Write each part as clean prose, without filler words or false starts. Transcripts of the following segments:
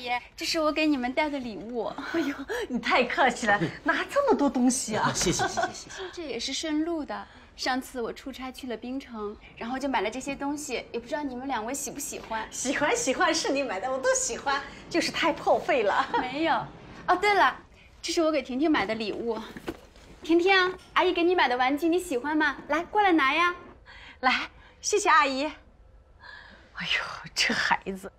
姨，这是我给你们带的礼物。哎呦，你太客气了，拿这么多东西啊！谢谢谢谢谢谢。这也是顺路的，上次我出差去了槟城，然后就买了这些东西，也不知道你们两位喜不喜欢？喜欢喜欢，是你买的我都喜欢，就是太破费了。没有。哦，对了，这是我给婷婷买的礼物。婷婷，阿姨给你买的玩具你喜欢吗？来，过来拿呀。来，谢谢阿姨。哎呦，这孩子！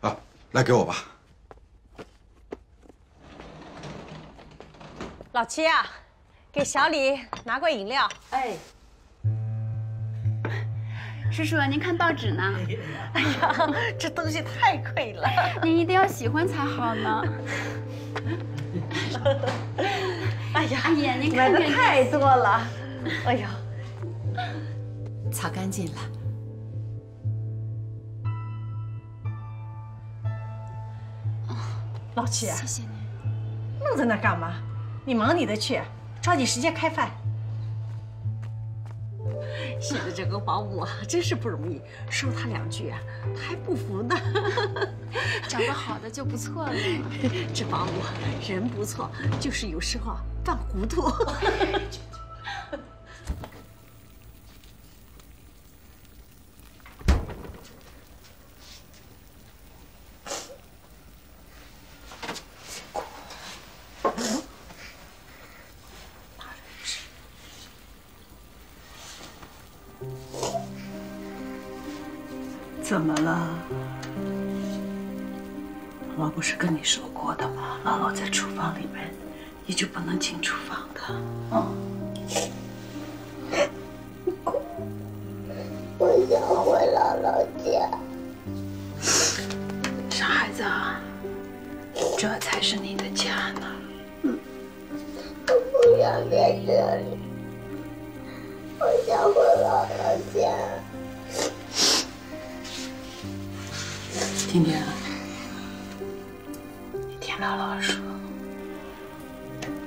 啊，来给我吧。老七啊，给小李拿罐饮料。哎，叔叔，您看报纸呢？哎呀，这东西太贵了，您一定要喜欢才好呢。哎呀，阿姨，您看的太多了。哎呀，擦干净了。 老七，谢谢你。愣在那干嘛？你忙你的去，抓紧时间开饭。现在这个保姆啊，真是不容易，说他两句啊，他还不服呢。找个好的就不错了。这保姆人不错，就是有时候犯糊涂。怎么了？我不是跟你说过的吗？姥姥在厨房里面，你就不能进厨房的。啊！我想回姥姥家。傻孩子，这才是你的家呢。嗯。我不想在这里，我想回姥姥家。 婷婷，你听姥姥说，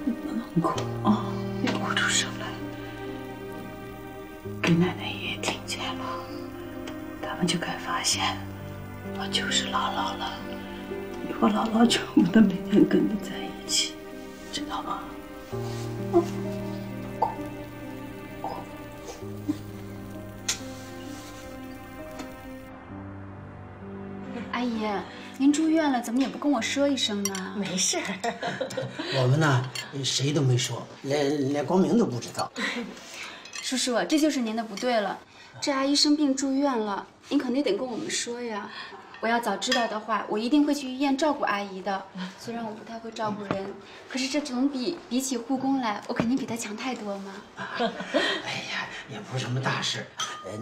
你不能哭啊，别哭出声来。给奶奶也听见了，他们就该发现我就是姥姥了。你和姥姥全部都每天跟你在一起，知道吗？嗯。 阿姨，您住院了，怎么也不跟我说一声呢？没事儿，我们呢，谁都没说，连光明都不知道。叔叔，这就是您的不对了。这阿姨生病住院了，您肯定得跟我们说呀。我要早知道的话，我一定会去医院照顾阿姨的。虽然我不太会照顾人，可是这总比起护工来，我肯定比她强太多嘛。哎呀，也不是什么大事，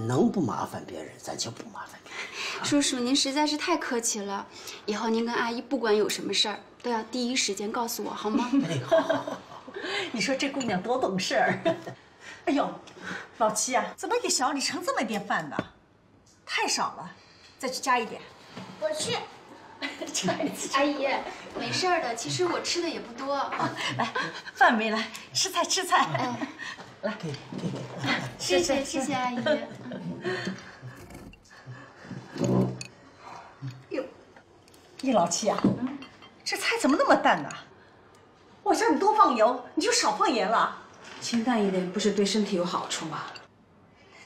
能不麻烦别人，咱就不麻烦别人。 叔叔，您实在是太客气了。以后您跟阿姨不管有什么事儿，都要第一时间告诉我，好吗？哎，好，好，好。你说这姑娘多懂事儿。哎呦，老七啊，怎么给小李盛这么一点饭呢？太少了，再去加一点。我去。阿姨，没事的。其实我吃的也不多。来，饭没来，吃菜吃菜。哎，来，给。谢谢阿姨。 哟，叶老七啊，这菜怎么那么淡呢？我叫你多放油，你就少放盐了。清淡一点不是对身体有好处吗？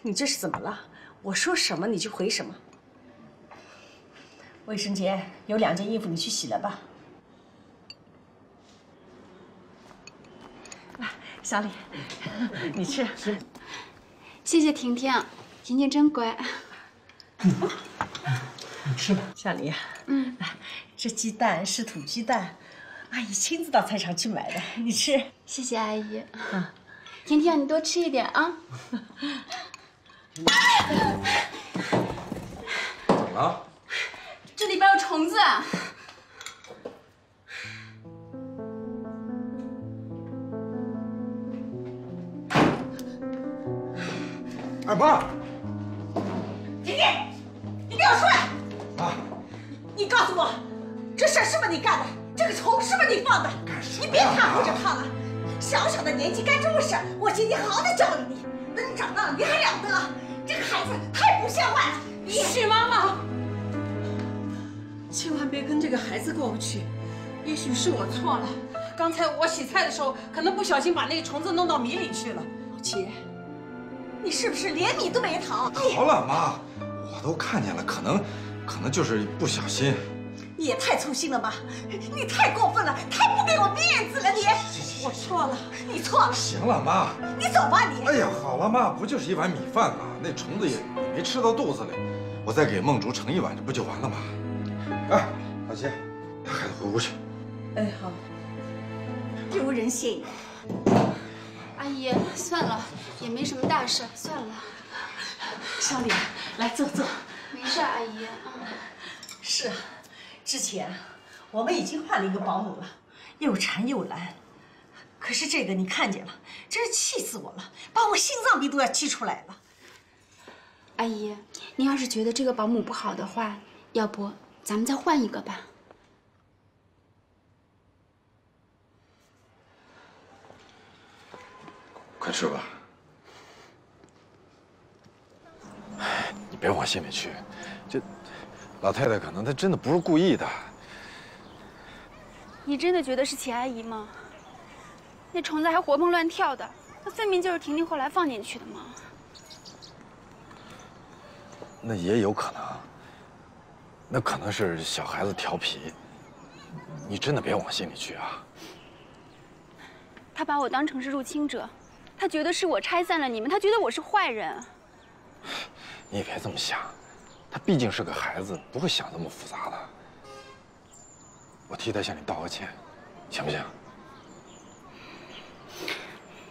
你这是怎么了？我说什么你就回什么。卫生间有两件衣服，你去洗了吧。来，小李，你吃。谢谢婷婷，婷婷真乖。 吃吧，小李。嗯，来，这鸡蛋是土鸡蛋，阿姨亲自到菜场去买的，你吃。谢谢阿姨。啊，婷婷，你多吃一点啊。怎么了？这里边有虫子。二八。 婷婷，你给我出来！啊！你告诉我，这事儿是不是你干的？这个虫是不是你放的？你别袒护着他了，小小的年纪干这种事，我今天好好的教育你。等你长大了，你还了得？这个孩子太不像话了！是妈妈，千万别跟这个孩子过不去。也许是我错了，刚才我洗菜的时候，可能不小心把那个虫子弄到米里去了。老七，你是不是连米都没淘？好了，妈，我都看见了，可能就是不小心。你也太粗心了吧！你太过分了，太不给我面子了！你，我错了，你错了。行了，妈，你走吧你。哎呀，好了，妈，不就是一碗米饭吗？那虫子也没吃到肚子里，我再给梦竹盛一碗，这不就完了吗？哎，老七，带孩子回屋去。哎，好。不如人谢也。阿姨，算了，也没什么大事，算了。小李，来坐坐。没事，阿姨。是啊。 之前我们已经换了一个保姆了，又馋又懒，可是这个你看见了，真是气死我了，把我心脏病都要气出来了。阿姨，您要是觉得这个保姆不好的话，要不咱们再换一个吧？快吃吧。你别往心里去，这。 老太太可能她真的不是故意的。你真的觉得是齐阿姨吗？那虫子还活蹦乱跳的，那分明就是婷婷后来放进去的嘛。那也有可能，那可能是小孩子调皮。你真的别往心里去啊。他把我当成是入侵者，他觉得是我拆散了你们，他觉得我是坏人。你也别这么想。 他毕竟是个孩子，不会想那么复杂的。我替他向你道个歉，行不行？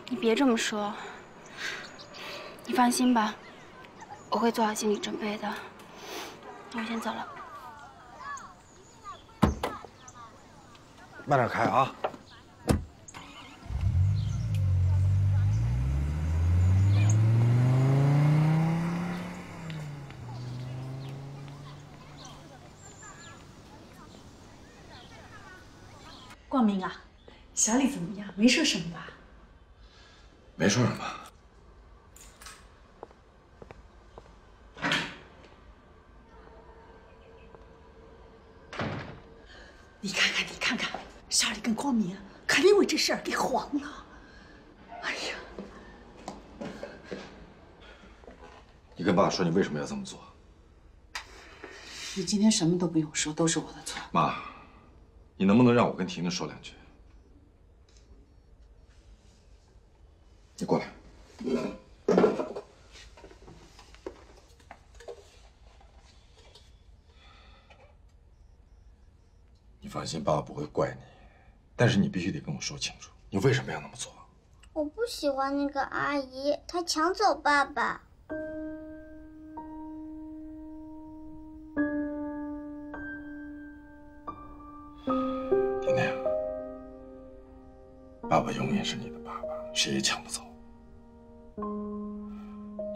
你别这么说，你放心吧，我会做好心理准备的。那我先走了，慢点开啊。 光明啊，小李怎么样？没说什么吧？没说什么。你看看，你看看，小李跟光明肯定为这事儿给黄了。哎呀！你跟爸说你为什么要这么做？你今天什么都不用说，都是我的错。妈。 你能不能让我跟婷婷说两句？你过来。你放心，爸爸不会怪你，但是你必须得跟我说清楚，你为什么要那么做？我不喜欢那个阿姨，她抢走爸爸。 爸爸永远是你的爸爸，谁也抢不走。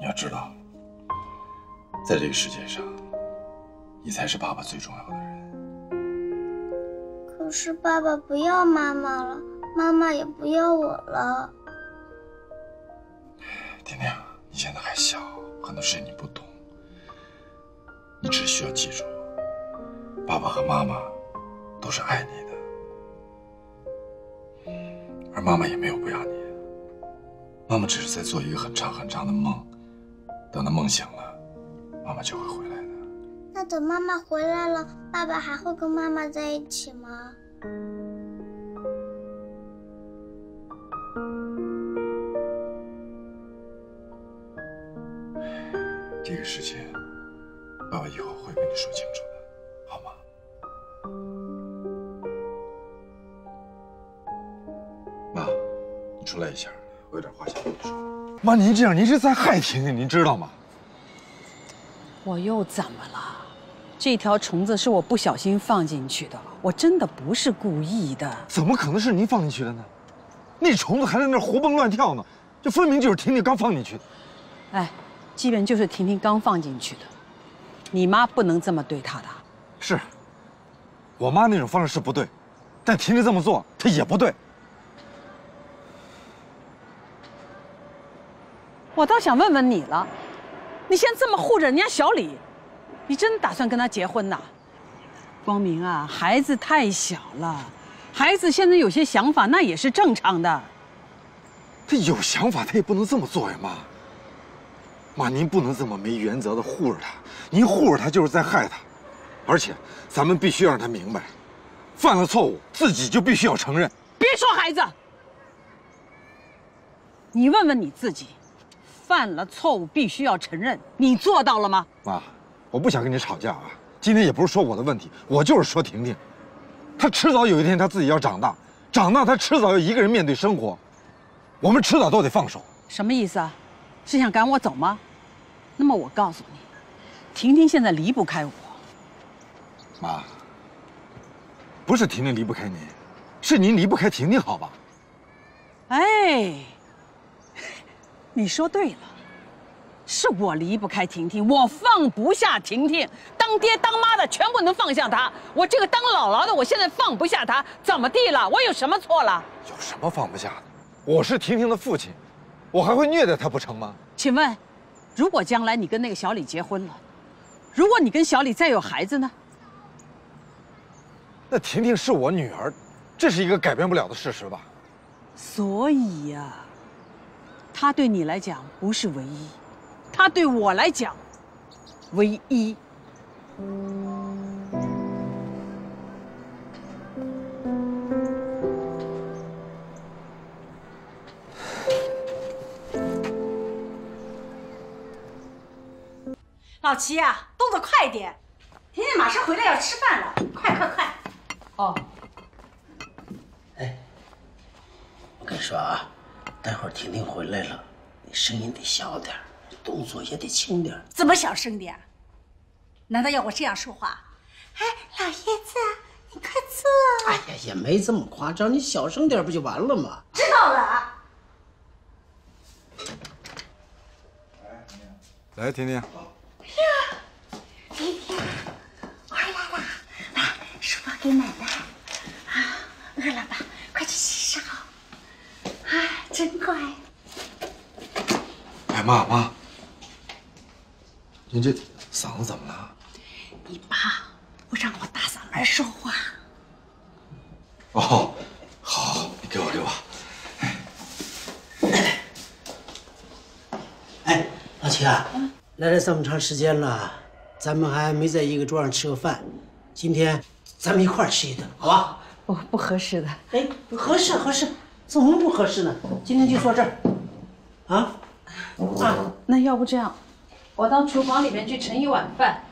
你要知道，在这个世界上，你才是爸爸最重要的人。可是爸爸不要妈妈了，妈妈也不要我了。婷婷，你现在还小，很多事你不懂。你只需要记住，爸爸和妈妈都是爱你的。 而妈妈也没有不要你，妈妈只是在做一个很长很长的梦，等到梦醒了，妈妈就会回来的。那等妈妈回来了，爸爸还会跟妈妈在一起吗？这个事情，爸爸以后会跟你说清楚的，好吗？ 出来一下，我有点话想跟你说。妈，您这样，您是在害婷婷，您知道吗？我又怎么了？这条虫子是我不小心放进去的，我真的不是故意的。怎么可能是您放进去的呢？那虫子还在那活蹦乱跳呢，这分明就是婷婷刚放进去的。哎，基本就是婷婷刚放进去的。你妈不能这么对她的。是，我妈那种方式是不对，但婷婷这么做，她也不对。 我倒想问问你了，你现在这么护着人家小李，你真打算跟他结婚呐？光明啊，孩子太小了，孩子现在有些想法那也是正常的。他有想法，他也不能这么做呀，妈。妈，您不能这么没原则的护着他，您护着他就是在害他。而且，咱们必须让他明白，犯了错误自己就必须要承认。别说孩子，你问问你自己，犯了错误必须要承认，你做到了吗？妈，我不想跟你吵架啊。 今天也不是说我的问题，我就是说婷婷，她迟早有一天她自己要长大，长大她迟早要一个人面对生活，我们迟早都得放手。什么意思啊？是想赶我走吗？那么我告诉你，婷婷现在离不开我。妈，不是婷婷离不开您，是您离不开婷婷，好吧？哎，你说对了。 是我离不开婷婷，我放不下婷婷。当爹当妈的全部能放下她，我这个当姥姥的，我现在放不下她，怎么地了？我有什么错了？有什么放不下的？我是婷婷的父亲，我还会虐待她不成吗？请问，如果将来你跟那个小李结婚了，如果你跟小李再有孩子呢？那婷婷是我女儿，这是一个改变不了的事实吧？所以呀，她对你来讲不是唯一。 他对我来讲，唯一。老齐啊，动作快点！婷婷马上回来要吃饭了，快！哦。哎，我跟你说啊，待会儿婷婷回来了，你声音得小点儿。 动作也得轻点，怎么小声点？难道要我这样说话？哎，老爷子，你快坐。哎呀，也没这么夸张，你小声点不就完了吗？知道了。来，婷婷。哎呀，婷婷，我回来了，来，书包给奶奶。啊，饿了吧？快去洗手。啊，真乖。哎，妈。 你这嗓子怎么了？你爸不让我大嗓门说话。哦，好，你给我。哎，老齐啊，来了这么长时间了，咱们还没在一个桌上吃过饭，今天咱们一块儿吃一顿，好吧？不合适的。哎，合适，怎么不合适呢？今天就坐这儿，啊？那要不这样？ 我到厨房里面去盛一碗饭，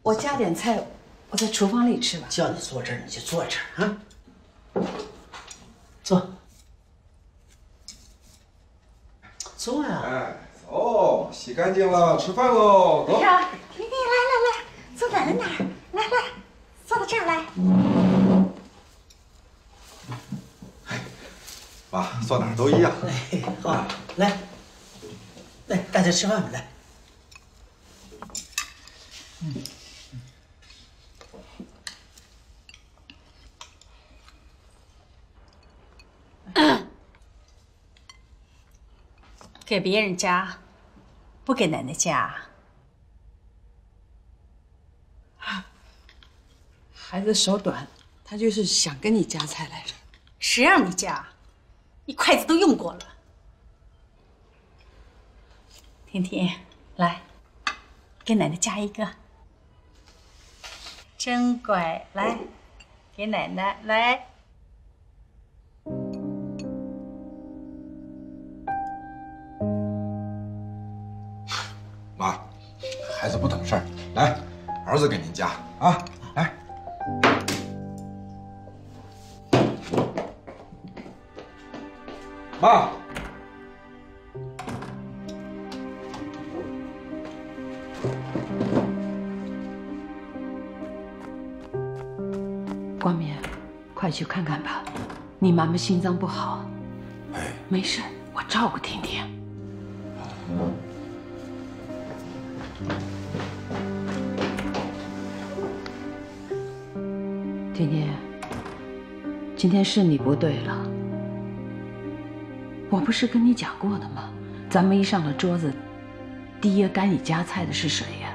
我加点菜，我在厨房里吃吧。叫你坐这儿你就坐这儿啊，坐呀！哎，走，洗干净了，吃饭喽。走。呀，婷婷，来，坐奶奶那儿，来，坐到这儿来。哎，妈，坐哪儿都一样。哎，好，来。 来，大家吃饭吧，来。给别人家，不给奶奶家。孩子手短，他就是想跟你夹菜来着。谁让你夹？你筷子都用过了。 婷婷，来，给奶奶夹一个，真乖。来，给奶奶来。妈，孩子不懂事儿，来，儿子给您夹啊，来。妈。 光明，快去看看吧，你妈妈心脏不好。哎，没事，我照顾婷婷。婷婷，今天是你不对了。我不是跟你讲过的吗？咱们一上了桌子，第一个该你夹菜的是谁呀？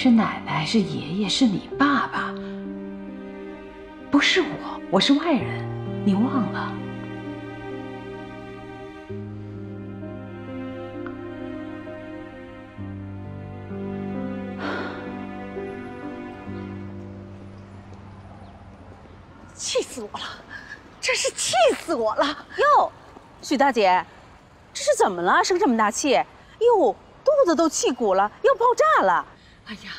是奶奶，是爷爷，是你爸爸，不是我，我是外人，你忘了？气死我了！真是气死我了！哟，许大姐，这是怎么了？生这么大气？哟，肚子都气鼓了，要爆炸了！ 哎呀，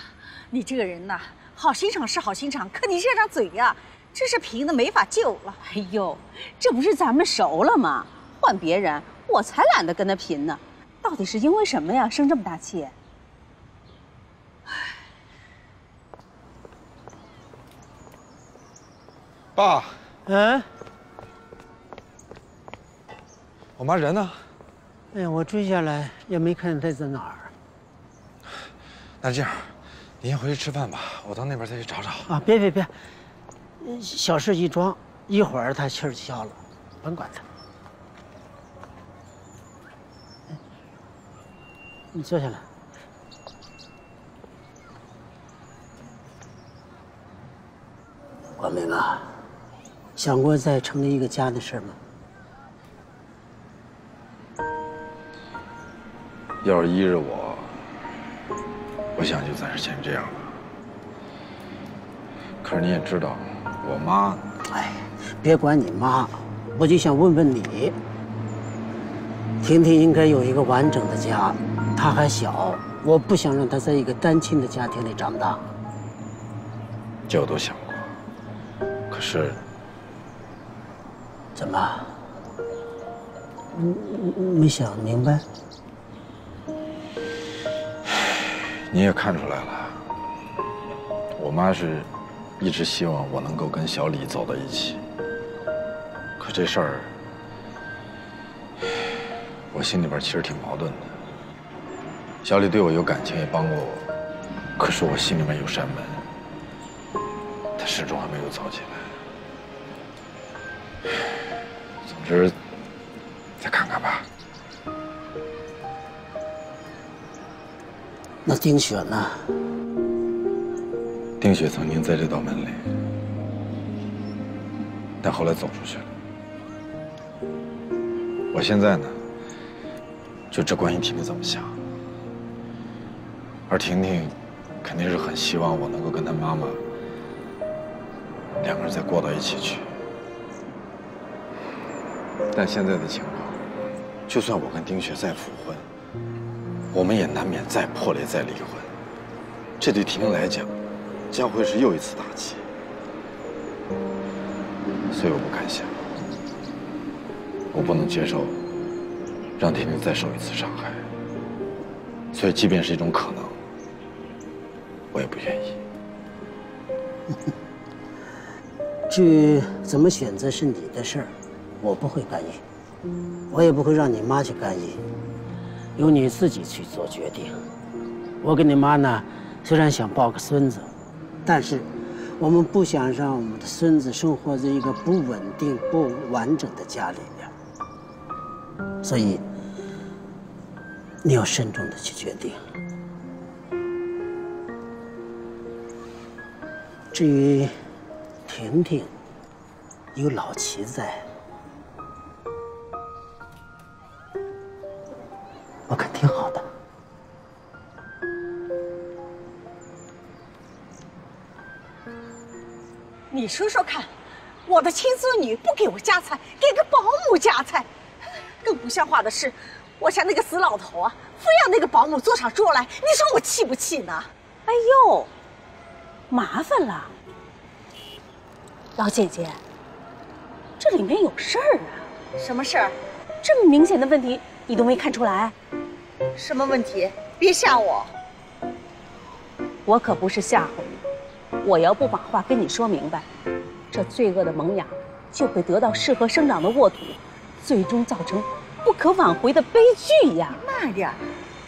你这个人呐，好心肠是好心肠，可你这张嘴呀，真是贫的没法救了。哎呦，这不是咱们熟了吗？换别人我才懒得跟他贫呢。到底是因为什么呀，生这么大气？爸，嗯，我妈人呢？哎呀，我追下来也没看她在哪儿。 那这样，你先回去吃饭吧，我到那边再去找找。啊，别，小事一桩，一会儿他气儿就消了，甭管他。你坐下来。光明啊，想过再成立一个家的事吗？要是依着我。 我想就暂时先这样吧。可是你也知道，我妈……哎，别管你妈，我就想问问你。婷婷应该有一个完整的家，她还小，我不想让她在一个单亲的家庭里长大。这我都想过，可是……怎么？没想明白？ 你也看出来了，我妈是一直希望我能够跟小李走到一起，可这事儿我心里边其实挺矛盾的。小李对我有感情，也帮过我，可是我心里面有扇门，他始终还没有走起来。总之，再看看吧。 那丁雪呢？丁雪曾经在这道门里，但后来走出去了。我现在呢，就只关于婷婷怎么想。而婷婷肯定是很希望我能够跟她妈妈两个人再过到一起去。但现在的情况，就算我跟丁雪再复婚。 我们也难免再破裂、再离婚，这对婷婷来讲，将会是又一次打击，所以我不敢想，我不能接受让婷婷再受一次伤害，所以即便是一种可能，我也不愿意。至于怎么选择是你的事儿，我不会干预，我也不会让你妈去干预。 由你自己去做决定。我跟你妈呢，虽然想抱个孙子，但是我们不想让我们的孙子生活在一个不稳定、不完整的家里边。所以，你要慎重的去决定。至于婷婷，有老齐在。 我看挺好的。你说说看，我的亲孙女不给我夹菜，给个保姆夹菜，更不像话的是，我家那个死老头啊，非要那个保姆做场桌来，你说我气不气呢？哎呦，麻烦了，老姐姐，这里面有事儿啊！什么事儿？这么明显的问题，你都没看出来？ 什么问题？别吓我！我可不是吓唬你，我要不把话跟你说明白，这罪恶的萌芽就会得到适合生长的沃土，最终造成不可挽回的悲剧呀！慢点，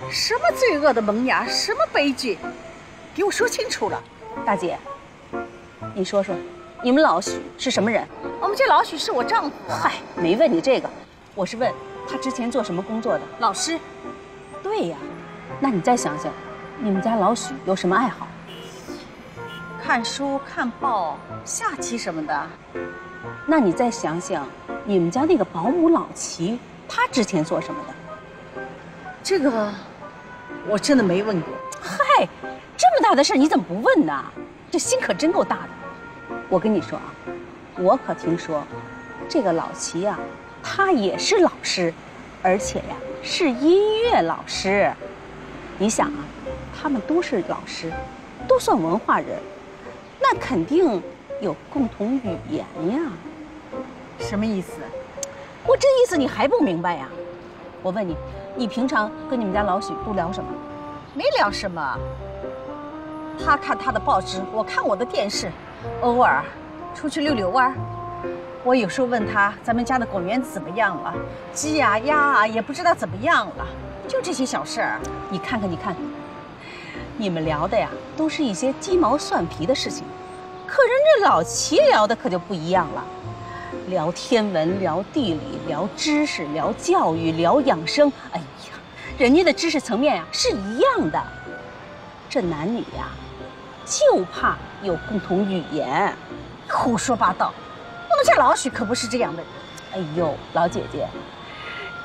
什么罪恶的萌芽，什么悲剧，给我说清楚了。大姐，你说说，你们老许是什么人？我们这老许是我丈夫。嗨，没问你这个，我是问他之前做什么工作的？老师。 对呀，那你再想想，你们家老许有什么爱好？看书、看报、下棋什么的。那你再想想，你们家那个保姆老齐，他之前做什么的？这个我真的没问过。嗨，这么大的事你怎么不问呢？这心可真够大的。我跟你说啊，我可听说，这个老齐啊，他也是老师，而且呀，是音乐老师。 你想啊，他们都是老师，都算文化人，那肯定有共同语言呀。什么意思？我这意思你还不明白呀？我问你，你平常跟你们家老许都聊什么？没聊什么。他看他的报纸，我看我的电视，偶尔出去溜溜弯。我有时候问他咱们家的果园怎么样了，鸡啊鸭啊也不知道怎么样了。 就这些小事儿，你看看，你看看，你们聊的呀，都是一些鸡毛蒜皮的事情。可人这老齐聊的可就不一样了，聊天文，聊地理，聊知识，聊教育，聊养生。哎呀，人家的知识层面呀是一样的。这男女呀，就怕有共同语言。胡说八道，我们家老许可不是这样的人。哎呦，老姐姐。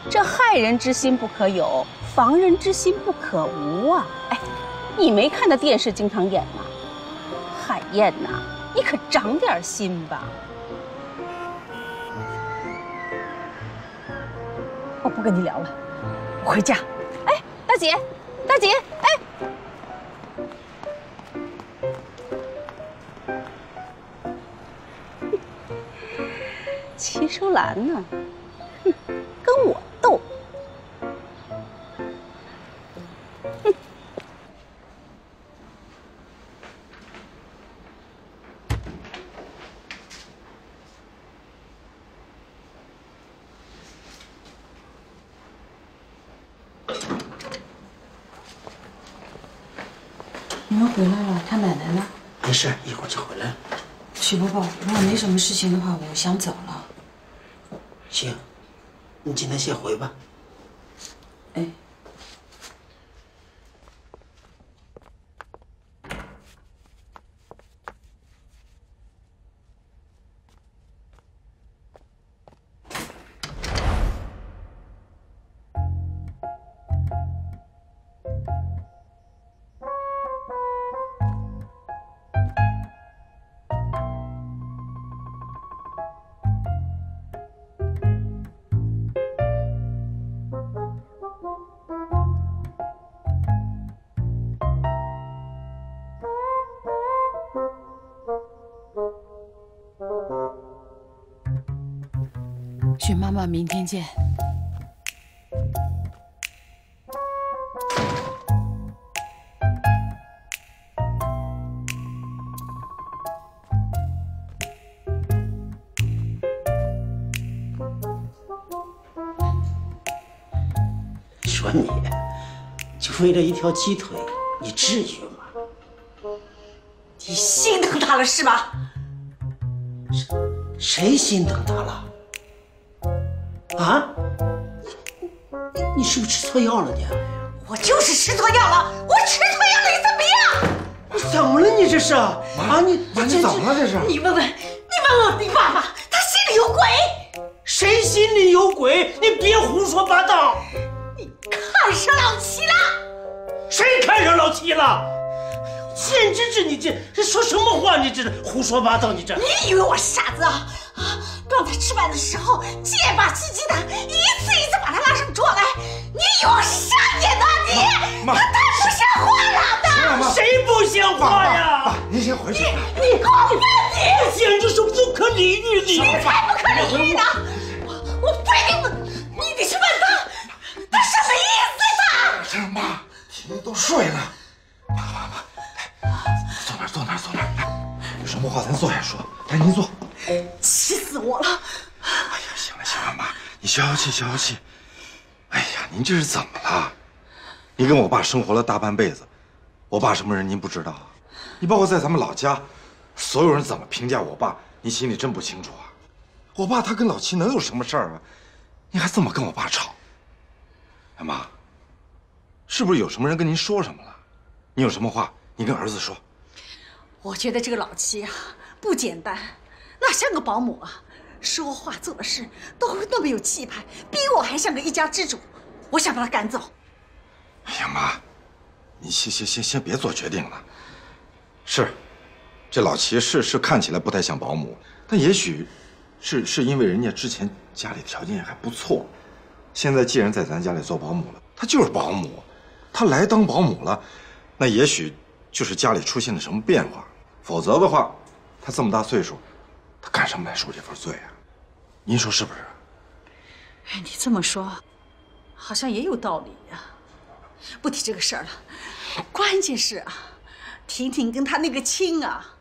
这害人之心不可有，防人之心不可无啊！哎，你没看到电视经常演吗？海燕呐，你可长点心吧！我不跟你聊了，我回家。哎，大姐，大姐，哎，齐淑兰呢？哼，跟我。 你们回来了，他奶奶呢？没事，一会儿就回来了。许伯伯，如果没什么事情的话，我想走了。行，你今天先回吧。哎。 许妈妈，明天见。说你，就为了一条鸡腿，你至于吗？你心疼他了是吧？谁心疼他了？ 啊！你是不是吃错药了？你，我就是吃错药了，我吃错药了，你怎么样？你怎么了？你这是啊？你怎么了？这是？你问问你爸爸，他心里有鬼。谁心里有鬼？你别胡说八道！你看上老齐了？谁看上老齐了？简直是你这说什么话？你这胡说八道！你这，你以为我傻子啊？ 让他吃饭的时候，借把鸡鸡蛋，一次把他拉上桌来。你以为我是傻眼呐？你他太不像话了！他谁不像话呀？爸，您先回去。你给我问你！这简直是不可理喻！你才不可理喻呢！我非得问，你得去问他，他什么意思？他妈，你都睡了。爸，来，坐那儿，来，有什么话咱坐下说。来，您坐。 气死我了！哎呀，行了，妈，你消消气。哎呀，您这是怎么了？你跟我爸生活了大半辈子，我爸什么人您不知道啊？你包括在咱们老家，所有人怎么评价我爸，你心里真不清楚啊？我爸他跟老齐能有什么事儿啊？你还这么跟我爸吵？哎妈，是不是有什么人跟您说什么了？你有什么话，你跟儿子说。我觉得这个老七啊，不简单，哪像个保姆啊？说话做事都那么有气派，比我还像个一家之主。我想把他赶走。哎呀妈，你先别做决定了。是，这老七是看起来不太像保姆，但也许是因为人家之前家里条件还不错，现在既然在咱家里做保姆了，他就是保姆，他来当保姆了。 那也许就是家里出现了什么变化，否则的话，他这么大岁数，他干什么来受这份罪啊？您说是不是？哎，你这么说，好像也有道理呀。不提这个事儿了，关键是啊，婷婷跟他那个亲啊，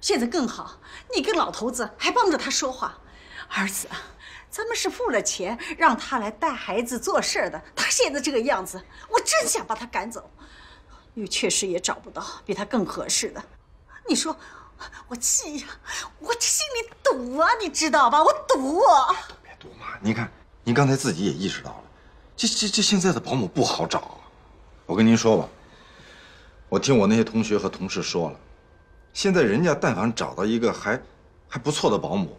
现在更好，你跟老头子还帮着他说话。儿子，咱们是付了钱让他来带孩子做事儿的，他现在这个样子，我真想把他赶走。 又确实也找不到比他更合适的，你说我气呀，我这心里堵啊，你知道吧？我堵啊！别堵嘛，你看您刚才自己也意识到了，这现在的保姆不好找啊。我跟您说吧，我听我那些同学和同事说了，现在人家但凡找到一个还不错的保姆，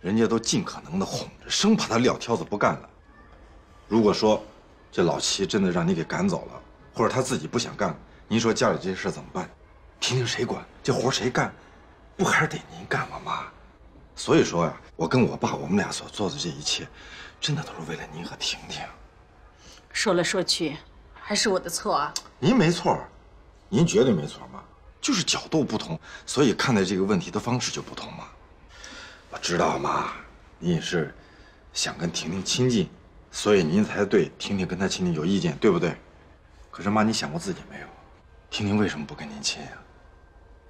人家都尽可能的哄着，生怕他撂挑子不干了。如果说这老七真的让你给赶走了，或者他自己不想干了。 您说家里这些事怎么办？婷婷谁管？这活谁干？不还是得您干吗，妈？所以说呀，我跟我爸，我们俩所做的这一切，真的都是为了您和婷婷。说来说去，还是我的错啊！您没错，您绝对没错，妈。就是角度不同，所以看待这个问题的方式就不同嘛。我知道，妈，您也是想跟婷婷亲近，所以您才对婷婷跟她亲近有意见，对不对？可是妈，你想过自己没有？ 婷婷为什么不跟您亲呀？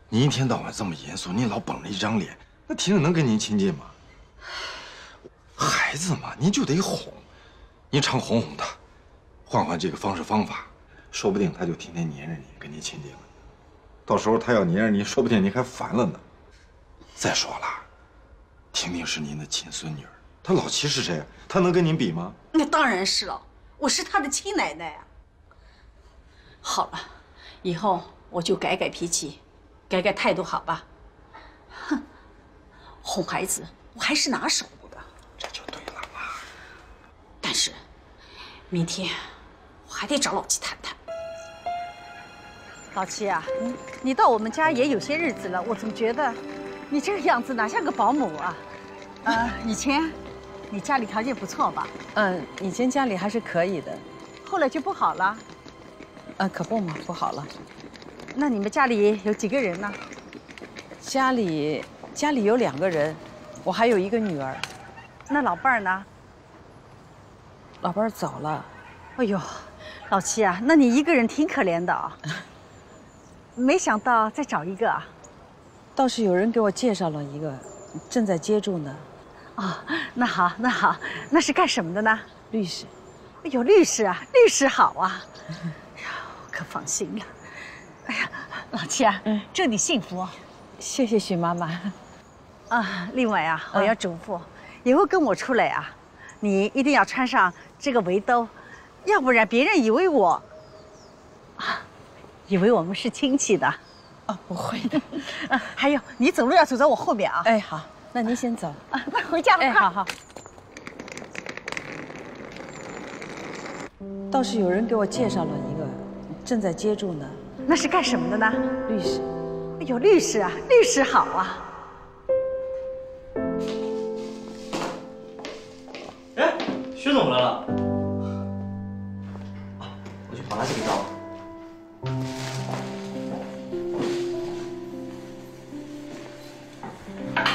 您一天到晚这么严肃，您老绷着一张脸，那婷婷能跟您亲近吗？孩子嘛，您就得哄，您常哄哄她，换换这个方式方法，说不定她就天天黏着你，跟您亲近了。到时候她要黏着您，说不定您还烦了呢。再说了，婷婷是您的亲孙女儿，她老七是谁？她能跟您比吗？那当然是了，我是她的亲奶奶啊。好了。 以后我就改改脾气，改改态度，好吧？哼，哄孩子我还是拿手的，这就对了嘛。但是，明天我还得找老七谈谈。老七啊，你到我们家也有些日子了，我总觉得你这个样子哪像个保姆啊？以前你家里条件不错吧？嗯，以前家里还是可以的，后来就不好了。 可不嘛，不好了。那你们家里有几个人呢？家里有2个人，我还有一个女儿。那老伴儿呢？老伴儿走了。哎呦，老七啊，那你一个人挺可怜的啊。没想到再找一个啊。倒是有人给我介绍了一个，正在接触呢。哦，那好，那好，那是干什么的呢？律师。哎呦，律师啊，律师好啊。可放心了，哎呀，老七啊，祝你幸福，谢谢许妈妈。啊，另外啊，我要嘱咐，以后跟我出来啊，你一定要穿上这个围兜，要不然别人以为我们是亲戚的。啊，不会的。还有，你走路要走在我后面啊。哎，好，那您先走。啊，那回家吧。哎，好好。倒是有人给我介绍了一个。 正在接触呢，那是干什么的呢？律师。哎呦，律师啊，律师好啊！哎，薛总来了。啊，我去把垃圾给倒了。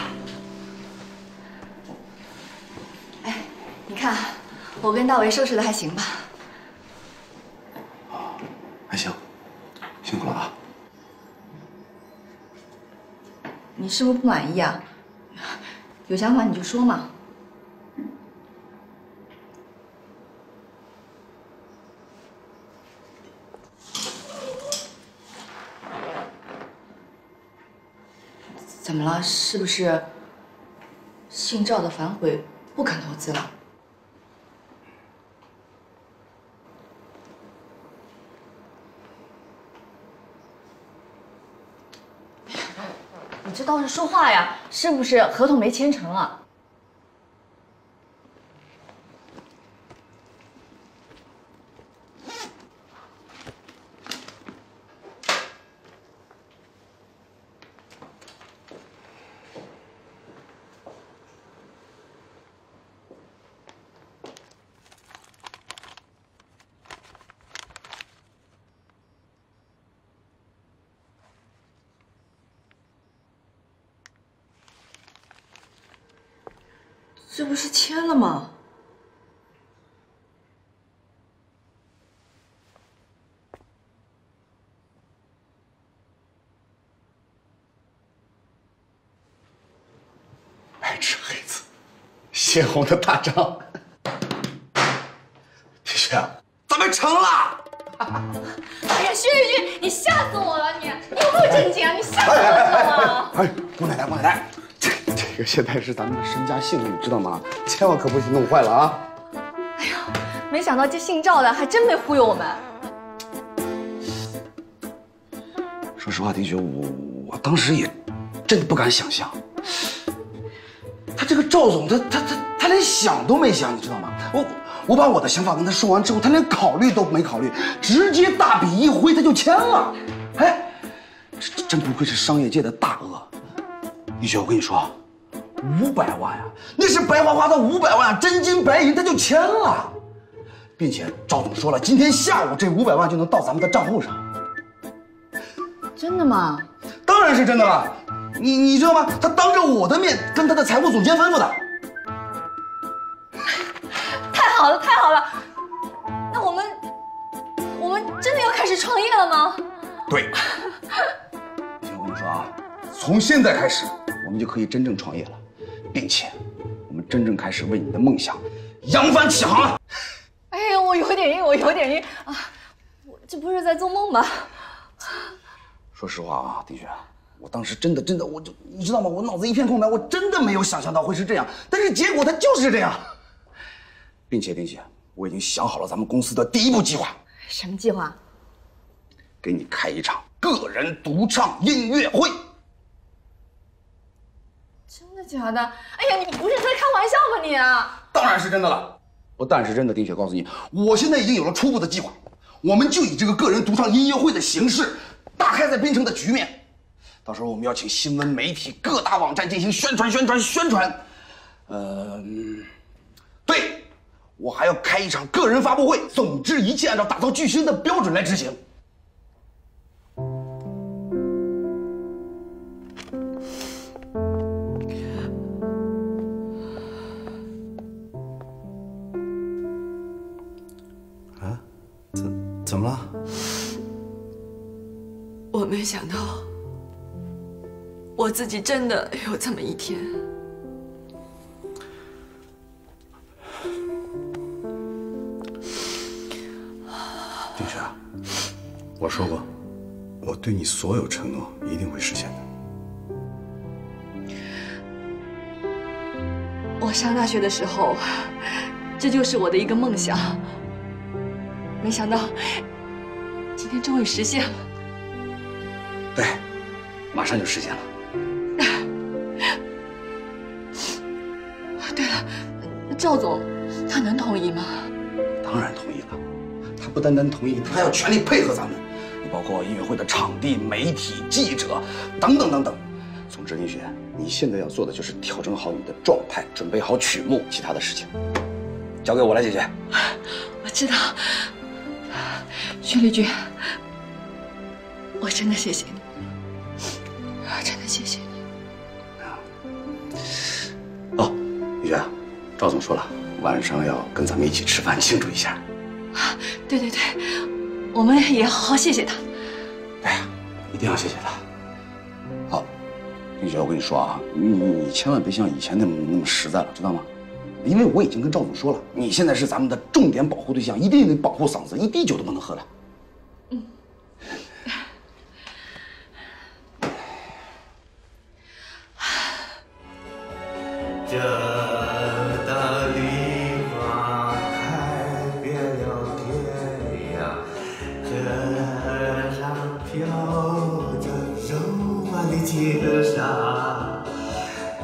哎，你看，我跟大为收拾的还行吧？ 你是不是不满意啊？有想法你就说嘛。怎么了？是不是姓赵的反悔不肯投资了？你这倒是说话呀，是不是合同没签成啊？这不是签了吗？白痴孩子，泄洪的大章，雪雪，咱们成了！哎呀，薛玉玉，你吓死我了！你有没有正经啊？你吓死我了！哎，姑奶奶，姑奶奶。 这现在是咱们的身家性命，你知道吗？千万可不许弄坏了啊！哎呀，没想到这姓赵的还真没忽悠我们。说实话，丁雪，我当时也真不敢想象，他这个赵总，他连想都没想，你知道吗？我把我的想法跟他说完之后，他连考虑都没考虑，直接大笔一挥，他就签了。哎，这真不愧是商业界的大鳄。丁雪，我跟你说。 500万呀、啊，那是白花花的500万、啊，真金白银，他就签了，并且赵总说了，今天下午这500万就能到咱们的账户上。真的吗？当然是真的了，你知道吗？他当着我的面跟他的财务总监吩咐的。太好了，太好了，那我们真的要开始创业了吗？对。听我跟你说啊，从现在开始，我们就可以真正创业了。 并且，我们真正开始为你的梦想扬帆起航了。哎呀，我有点晕，我有点晕啊！我这不是在做梦吧？说实话啊，丁雪，我当时真的，我就你知道吗？我脑子一片空白，我真的没有想象到会是这样。但是结果它就是这样。并且，丁雪，我已经想好了咱们公司的第一步计划。什么计划？给你开一场个人独唱音乐会。 真的假的？哎呀，你不是在开玩笑吧你啊！当然是真的了，不但是真的。丁雪，告诉你，我现在已经有了初步的计划，我们就以这个个人独唱音乐会的形式，大开在槟城的局面。到时候我们要请新闻媒体、各大网站进行宣传。对，我还要开一场个人发布会。总之，一切按照打造巨星的标准来执行。 怎么了？我没想到，我自己真的有这么一天。丁雪，我说过，我对你所有承诺一定会实现的。我上大学的时候，这就是我的一个梦想。 没想到，今天终于实现了。对，马上就实现了。对了，赵总，他能同意吗？当然同意了。他不单单同意，他还要全力配合咱们，包括音乐会的场地、媒体、记者等等等等。总之，林雪，你现在要做的就是调整好你的状态，准备好曲目，其他的事情交给我来解决。我知道。 薛丽君，我真的谢谢你，我真的谢谢你。哦，丽君，赵总说了，晚上要跟咱们一起吃饭庆祝一下。啊，对对对，我们也好好谢谢他。对呀，一定要谢谢他。好，丽君，我跟你说啊，你千万别像以前那么实在了，知道吗？ 因为我已经跟赵总说了，你现在是咱们的重点保护对象，一定得保护嗓子，一滴酒都不能喝了。嗯。这。家，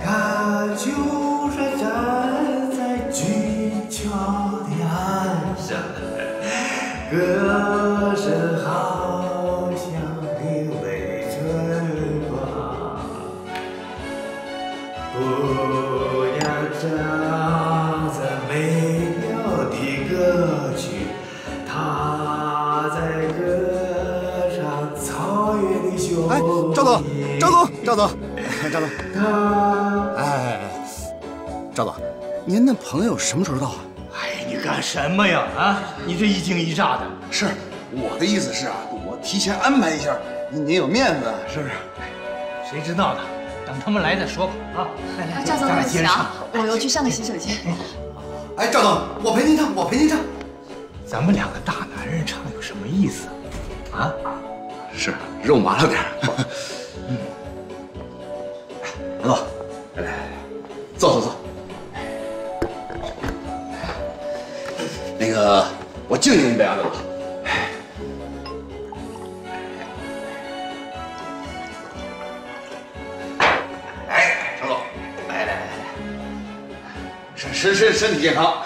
他就是站在巨桥的岸上，歌声好像流泪春光。姑娘唱着美妙的歌曲，她在歌唱草原的雄鹰。赵总，赵总，赵总。 赵总，赵总，您那朋友什么时候到啊？哎，你干什么呀？啊，你这一惊一乍的。是，我的意思是啊，我提前安排一下，您有面子，是不是？谁知道呢？等他们来再说吧。啊，来来，赵总，对不起啊，我要去上个洗手间。哎，赵总，我陪您唱，我陪您唱。咱们两个大男人唱有什么意思啊？是，肉麻了点。 老总，来来来，坐坐坐。那个，我敬你一杯啊，老总。哎，张总，来来来来，身体健康。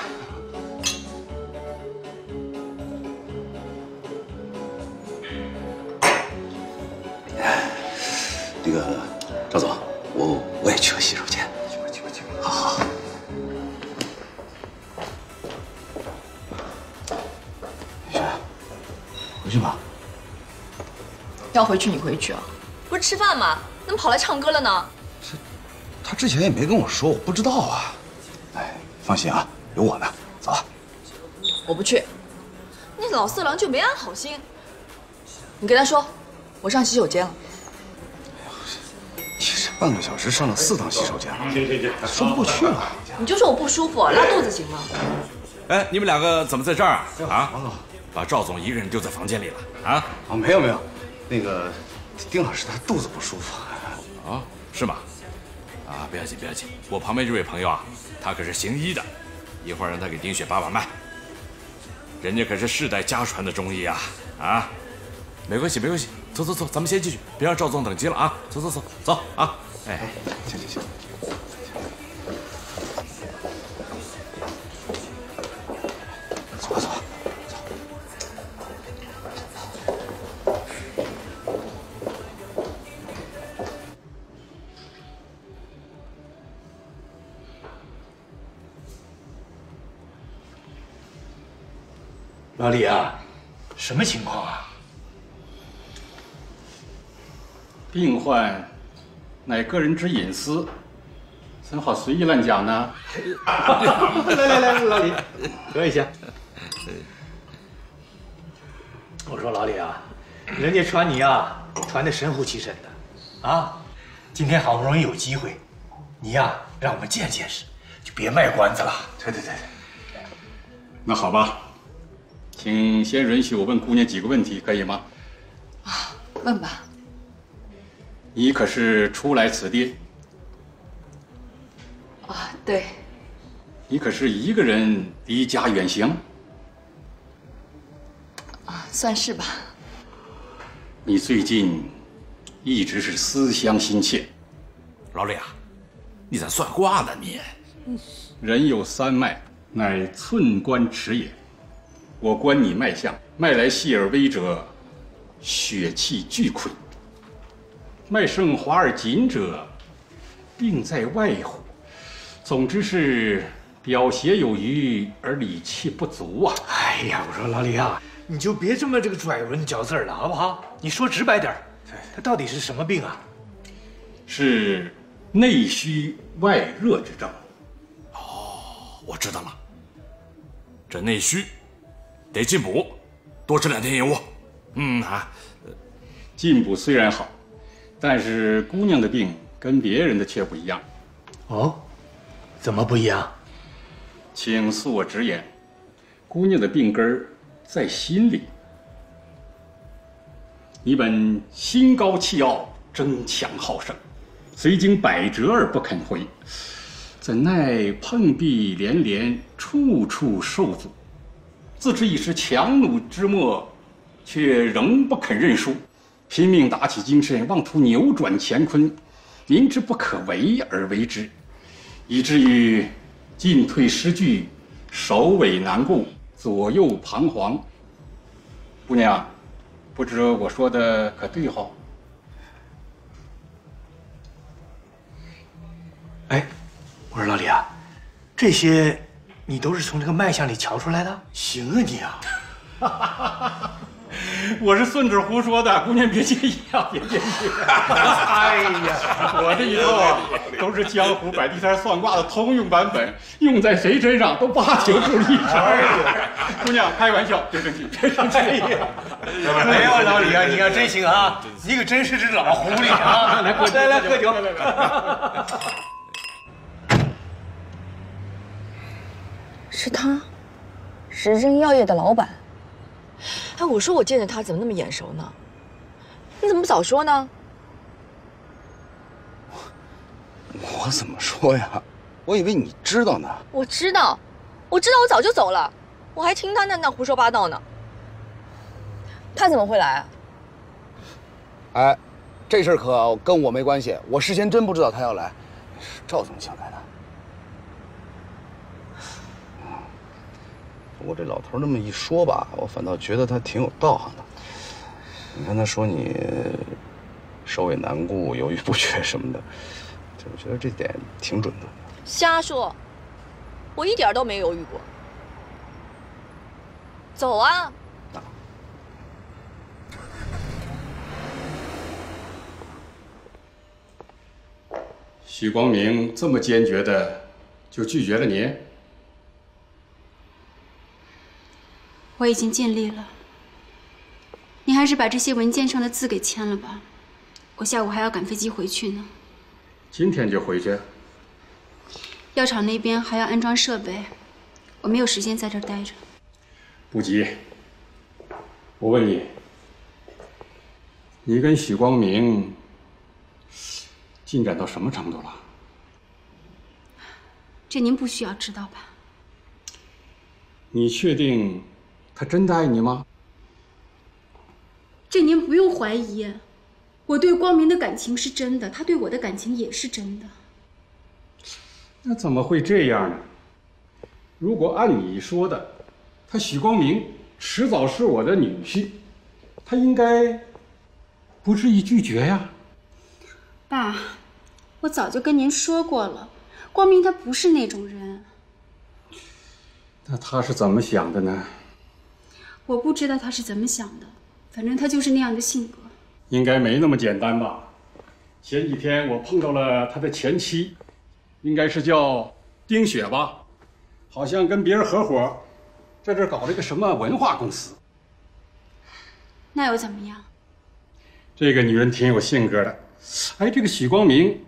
要回去你回去啊，不是吃饭吗？怎么跑来唱歌了呢？这，他之前也没跟我说，我不知道啊。哎，放心啊，有我呢。走了，我不去。那老色狼就没安好心。你跟他说，我上洗手间了。哎呦，你这半个小时上了4趟洗手间了，行行行，说不过去了。你就说我不舒服，拉肚子行吗？哎，你们两个怎么在这儿啊？啊，王总，把赵总一个人丢在房间里了啊？啊，没有没有。 那个丁老师他肚子不舒服啊，是吗？啊，不要紧不要紧，我旁边这位朋友啊，他可是行医的，一会儿让他给丁雪把把脉，人家可是世代家传的中医啊啊，没关系没关系，走走走，咱们先进去，别让赵总等急了啊，走走走走啊，哎，行行行。 老李啊，什么情况啊？病患乃个人之隐私，怎好随意乱讲呢？来来来，老李，喝一下。我说老李啊，人家传你啊，传的神乎其神的，啊，今天好不容易有机会，你呀、啊，让我们见见识，就别卖关子了。对对对对，那好吧。 请先允许我问姑娘几个问题，可以吗？啊，问吧。你可是初来此地？啊，对。你可是一个人离家远行？啊，算是吧。你最近一直是思乡心切。老李啊，你咋算卦呢你？人有3脉，乃寸关尺也。 我观你脉象，脉来细而微者，血气俱亏；脉盛滑而紧者，病在外乎。总之是表邪有余而里气不足啊！哎呀，我说老李啊，你就别这么这个拽文嚼字了，好不好？你说直白点儿，他到底是什么病啊？是内虚外热之症。哦，我知道了，这内虚。 得进补，多吃2天盐窝。嗯啊，进补虽然好，但是姑娘的病跟别人的却不一样。哦，怎么不一样？请恕我直言，姑娘的病根儿在心里。你本心高气傲，争强好胜，虽经百折而不肯回，怎奈碰壁连连，处处受阻。 自知已是强弩之末，却仍不肯认输，拼命打起精神，妄图扭转乾坤，民之不可为而为之，以至于进退失据，首尾难顾，左右彷徨。姑娘，不知我说的可对吼？哎，我说老李啊，这些你都是从这个脉象里瞧出来的？行啊你啊！我是顺着胡说的，姑娘别介意啊，别介意。哎呀，我这一路都是江湖摆地摊算卦的通用版本，用在谁身上都八九不离十。姑娘，开玩笑，别生气，别生气。哎呀，没有老李啊，你要真行啊，你可真是只老狐狸啊！来来喝酒。是他，时珍药业的老板。 哎，我说我见着他怎么那么眼熟呢？你怎么不早说呢？我怎么说呀？我以为你知道呢。我知道，我知道，我早就走了，我还听他那胡说八道呢。他怎么会来啊？哎，这事儿可跟我没关系，我事先真不知道他要来，是赵总请来的。我这老头那么一说吧，我反倒觉得他挺有道行的。你看他说你首尾难顾、犹豫不决什么的，我觉得这点挺准的。瞎说，我一点都没犹豫过。走啊！许光明这么坚决的就拒绝了你？ 我已经尽力了，你还是把这些文件上的字给签了吧。我下午还要赶飞机回去呢。今天就回去？药厂那边还要安装设备，我没有时间在这儿待着。不急。我问你，你跟许光明进展到什么程度了？这您不需要知道吧？你确定？ 他真的爱你吗？这您不用怀疑，我对光明的感情是真的，他对我的感情也是真的。那怎么会这样呢？如果按你说的，他许光明迟早是我的女婿，他应该不至于拒绝呀。爸，我早就跟您说过了，光明他不是那种人。那他是怎么想的呢？ 我不知道他是怎么想的，反正他就是那样的性格。应该没那么简单吧？前几天我碰到了他的前妻，应该是叫丁雪吧，好像跟别人合伙，在这搞了一个什么文化公司。那又怎么样？这个女人挺有性格的。哎，这个许光明，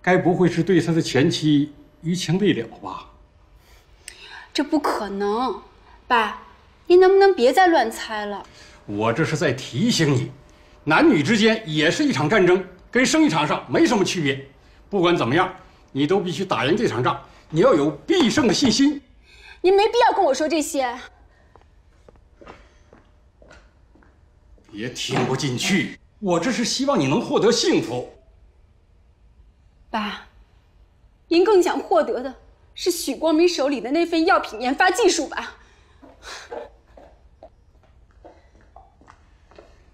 该不会是对他的前妻余情未了吧？这不可能，爸。 您能不能别再乱猜了？我这是在提醒你，男女之间也是一场战争，跟生意场上没什么区别。不管怎么样，你都必须打赢这场仗，你要有必胜的信心。您没必要跟我说这些。别听不进去，我这是希望你能获得幸福。爸，您更想获得的是许光明手里的那份药品研发技术吧？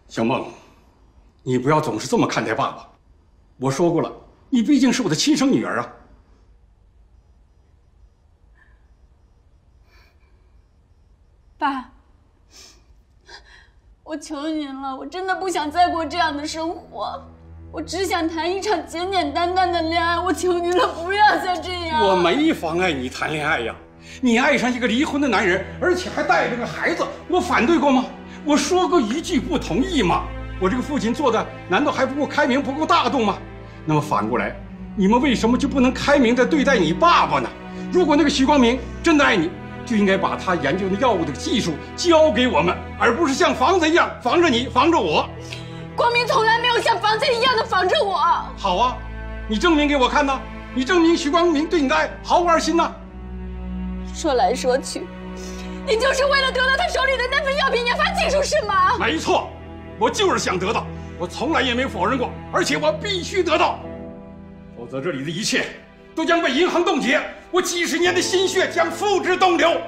小梦，你不要总是这么看待爸爸。我说过了，你毕竟是我的亲生女儿啊。爸，我求您了，我真的不想再过这样的生活，我只想谈一场简简单单的恋爱。我求您了，不要再这样。我没妨碍你谈恋爱呀。 你爱上一个离婚的男人，而且还带着个孩子，我反对过吗？我说过一句不同意吗？我这个父亲做的难道还不够开明、不够大度吗？那么反过来，你们为什么就不能开明地对待你爸爸呢？如果那个徐光明真的爱你，就应该把他研究的药物的技术交给我们，而不是像房子一样防着你、防着我。光明从来没有像房子一样的防着我。好啊，你证明给我看呐！你证明徐光明对你的爱毫无二心呐！ 说来说去，你就是为了得到他手里的那份药品研发技术是吗？没错，我就是想得到，我从来也没否认过，而且我必须得到。则这里的一切都将被银行冻结，我几十年的心血将付之东流。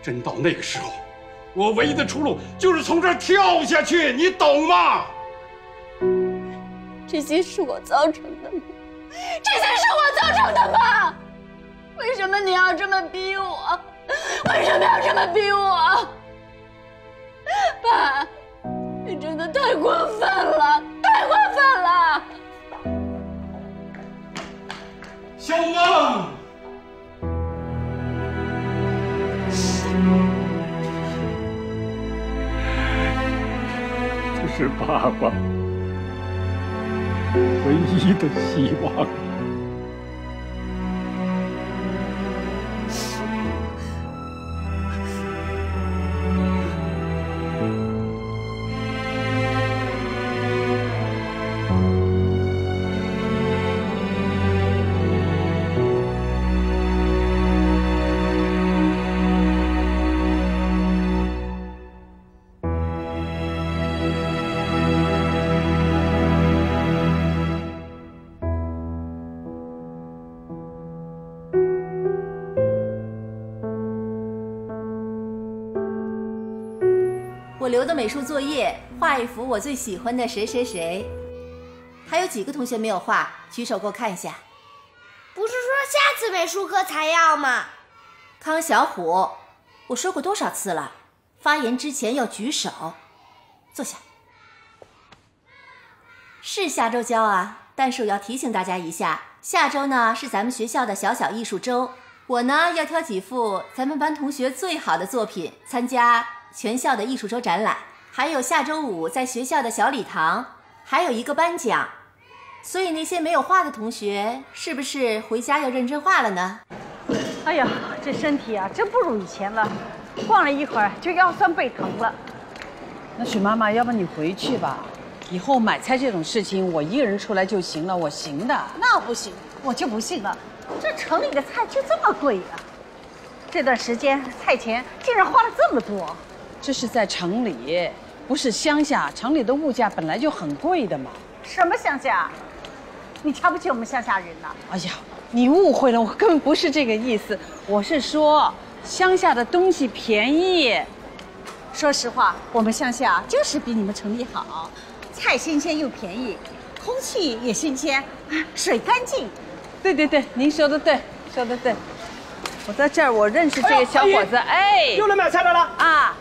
真到那个时候，我唯一的出路就是从这儿跳下去，你懂吗？这些是我造成的吗？这些是我造成的吗？为什么你要这么逼我？为什么要这么逼我？爸，你真的太过分了，太过分了！ 小梦，这是爸爸唯一的希望。我留的美术作业，画一幅我最喜欢的谁谁谁。还有几个同学没有画？举手给我看一下。不是说下次美术课才要吗？康小虎，我说过多少次了，发言之前要举手。坐下。是下周交啊，但是我要提醒大家一下，下周呢是咱们学校的小小艺术周，我呢要挑几幅咱们班同学最好的作品参加。 全校的艺术周展览，还有下周五在学校的小礼堂，还有一个颁奖，所以那些没有画的同学，是不是回家要认真画了呢？哎呀，这身体啊，真不如以前了，逛了一会儿就腰酸背疼了。那许妈妈，要不你回去吧，以后买菜这种事情我一个人出来就行了，我行的。那不行，我就不信了，这城里的菜就这么贵啊！这段时间菜钱竟然花了这么多。 这是在城里，不是乡下。城里的物价本来就很贵的嘛。什么乡下？你瞧不起我们乡下人呐？哎呀，你误会了，我根本不是这个意思。我是说，乡下的东西便宜。说实话，我们乡下就是比你们城里好，菜新鲜又便宜，空气也新鲜，水干净。对对对，您说的对，说的对。我在这儿，我认识这个小伙子，哎，又来买菜来了啊。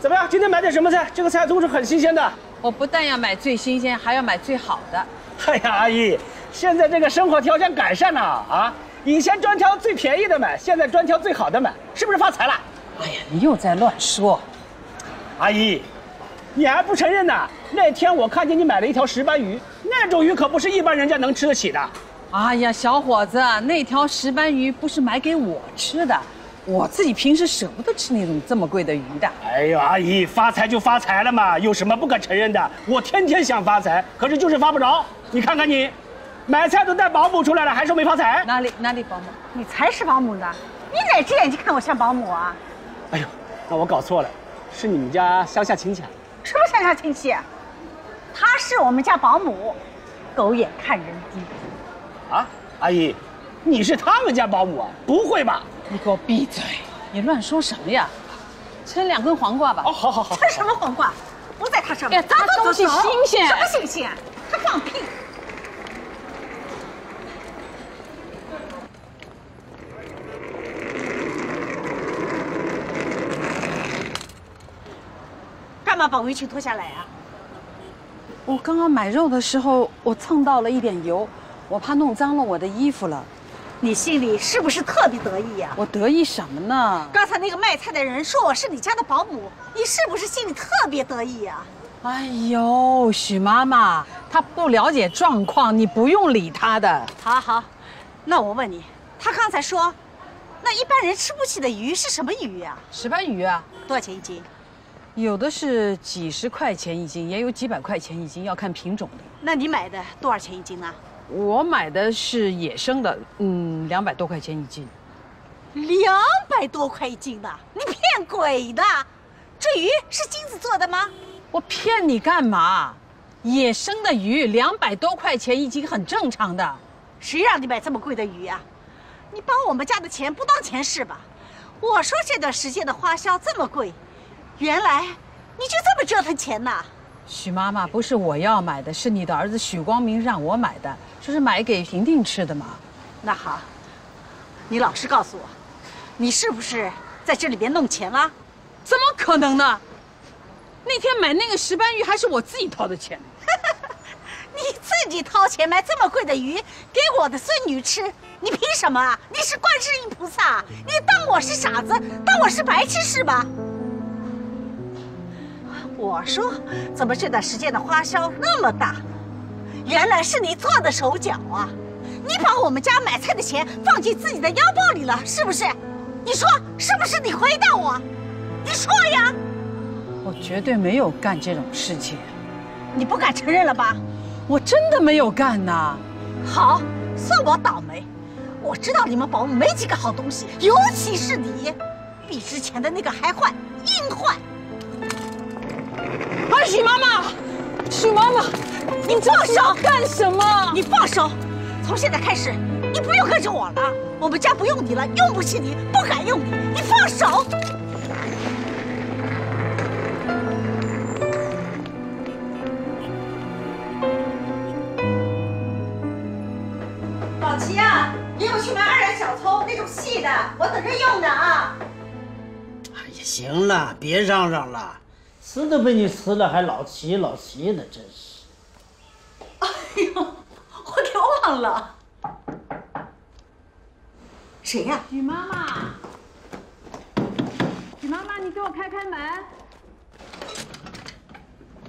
怎么样？今天买点什么菜？这个菜都是很新鲜的。我不但要买最新鲜，还要买最好的。哎呀，阿姨，现在这个生活条件改善了啊！以前专挑最便宜的买，现在专挑最好的买，是不是发财了？哎呀，你又在乱说！阿姨，你还不承认呢？那天我看见你买了一条石斑鱼，那种鱼可不是一般人家能吃得起的。哎呀，小伙子，那条石斑鱼不是买给我吃的。 我自己平时舍不得吃那种这么贵的鱼的。哎呦，阿姨，发财就发财了嘛，有什么不可承认的？我天天想发财，可是就是发不着。你看看你，买菜都带保姆出来了，还说没发财？哪里保姆？你才是保姆呢！你哪只眼睛看我像保姆啊？哎呦，那我搞错了，是你们家乡下亲戚。什么乡下亲戚？他是我们家保姆，狗眼看人低。啊，阿姨，你是他们家保姆啊？不会吧？ 你给我闭嘴！你乱说什么呀？称两根黄瓜吧。哦，好好好。称什么黄瓜？不在他上面。哎，咱的东西新鲜。什么新鲜？他放屁！干嘛把围裙脱下来啊？我刚刚买肉的时候，我蹭到了一点油，我怕弄脏了我的衣服了。 你心里是不是特别得意呀？我得意什么呢？刚才那个卖菜的人说我是你家的保姆，你是不是心里特别得意呀？哎呦，许妈妈，她不了解状况，你不用理她的。好好，那我问你，她刚才说，那一般人吃不起的鱼是什么鱼呀？石斑鱼啊，多少钱一斤？有的是几十块钱一斤，也有几百块钱一斤，要看品种的。那你买的多少钱一斤呢？ 我买的是野生的，200多块钱一斤。200多块一斤的？你骗鬼的！这鱼是金子做的吗？我骗你干嘛？野生的鱼200多块钱一斤很正常的。谁让你买这么贵的鱼呀？你把我们家的钱不当钱是吧？我说这段时间的花销这么贵，原来你就这么折腾钱呐！许妈妈，不是我要买的，是你的儿子许光明让我买的，这是买给婷婷吃的嘛。那好，你老实告诉我，你是不是在这里边弄钱了？怎么可能呢？那天买那个石斑鱼还是我自己掏的钱。你自己掏钱买这么贵的鱼给我的孙女吃，你凭什么啊？你是观世音菩萨？你当我是傻子，当我是白痴是吧？ 我说，怎么这段时间的花销那么大？原来是你做的手脚啊！你把我们家买菜的钱放进自己的腰包里了，是不是？你说是不是？你回答我，你说呀！我绝对没有干这种事情，你不敢承认了吧？我真的没有干呐！好，算我倒霉。我知道你们保姆没几个好东西，尤其是你，比之前的那个还坏，阴坏。 哎，许妈妈，许妈妈，你放手干什么？你放手！从现在开始，你不用跟着我了。我们家不用你了，用不起你，不敢用你。你放手！宝琦啊，给我去买2两小葱，那种细的，我等着用呢啊！哎呀，行了，别嚷嚷了。 吃都被你吃了，还老齐老齐的，真是！哎呦，我给忘了。谁呀？许妈妈。许妈妈，你给我开开门。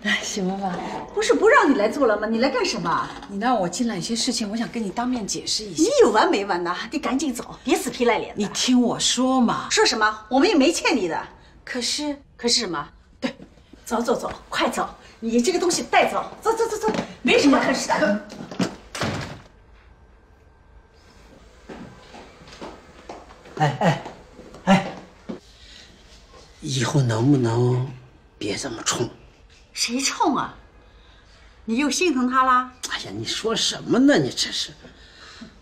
哎，许妈妈，不是不让你来做了吗？你来干什么？你让我进来有些事情，我想跟你当面解释一下。你有完没完呐？得赶紧走，别死皮赖脸的。你听我说嘛。说什么？我们也没欠你的。可是什么？ 对，走走走，快走！你这个东西带走，走走走走，没什么可是的。哎，以后能不能别这么冲？谁冲啊？你又心疼他啦？哎呀，你说什么呢？你这是。